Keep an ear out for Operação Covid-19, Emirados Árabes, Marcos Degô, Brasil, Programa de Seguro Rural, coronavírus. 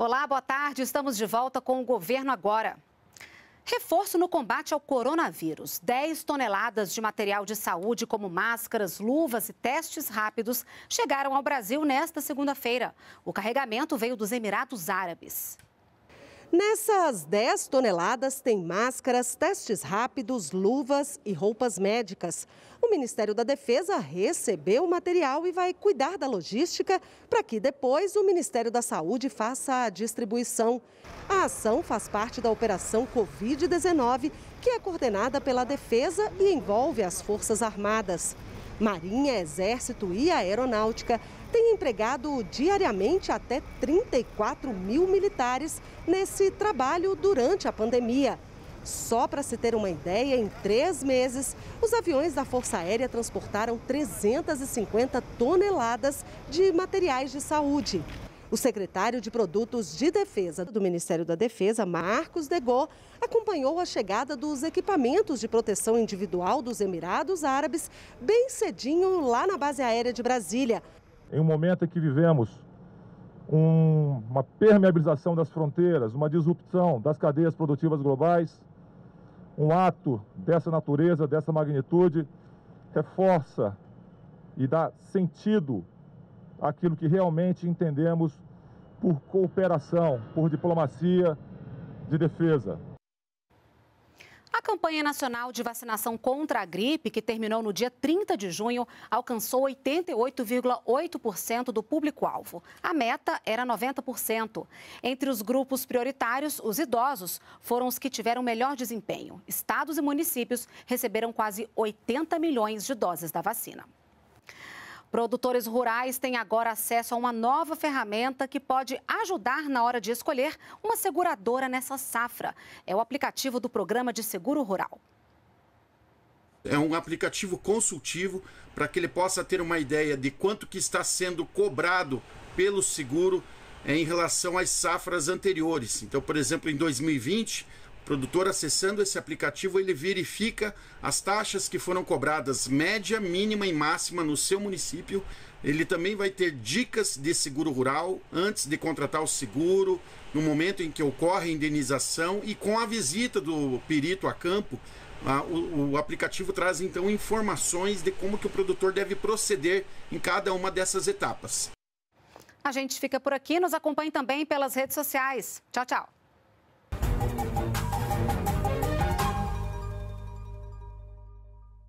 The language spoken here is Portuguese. Olá, boa tarde. Estamos de volta com o Governo Agora. Reforço no combate ao coronavírus. 10 toneladas de material de saúde, como máscaras, luvas e testes rápidos, chegaram ao Brasil nesta segunda-feira. O carregamento veio dos Emirados Árabes. Nessas 10 toneladas tem máscaras, testes rápidos, luvas e roupas médicas. O Ministério da Defesa recebeu o material e vai cuidar da logística para que depois o Ministério da Saúde faça a distribuição. A ação faz parte da Operação Covid-19, que é coordenada pela Defesa e envolve as Forças Armadas. Marinha, Exército e Aeronáutica têm empregado diariamente até 34 mil militares nesse trabalho durante a pandemia. Só para se ter uma ideia, em 3 meses, os aviões da Força Aérea transportaram 350 toneladas de materiais de saúde. O secretário de Produtos de Defesa do Ministério da Defesa, Marcos Degô, acompanhou a chegada dos equipamentos de proteção individual dos Emirados Árabes bem cedinho lá na base aérea de Brasília. Em um momento em que vivemos uma permeabilização das fronteiras, uma disrupção das cadeias produtivas globais, um ato dessa natureza, dessa magnitude, reforça e dá sentido aquilo que realmente entendemos por cooperação, por diplomacia de defesa. A campanha nacional de vacinação contra a gripe, que terminou no dia 30 de junho, alcançou 88,8% do público-alvo. A meta era 90%. Entre os grupos prioritários, os idosos foram os que tiveram melhor desempenho. Estados e municípios receberam quase 80 milhões de doses da vacina. Produtores rurais têm agora acesso a uma nova ferramenta que pode ajudar na hora de escolher uma seguradora nessa safra. É o aplicativo do Programa de Seguro Rural. É um aplicativo consultivo para que ele possa ter uma ideia de quanto que está sendo cobrado pelo seguro em relação às safras anteriores. Então, por exemplo, em 2020... o produtor, acessando esse aplicativo, ele verifica as taxas que foram cobradas, média, mínima e máxima no seu município. Ele também vai ter dicas de seguro rural antes de contratar o seguro, no momento em que ocorre a indenização e com a visita do perito a campo. O aplicativo traz então informações de como que o produtor deve proceder em cada uma dessas etapas. A gente fica por aqui, nos acompanhe também pelas redes sociais. Tchau, tchau.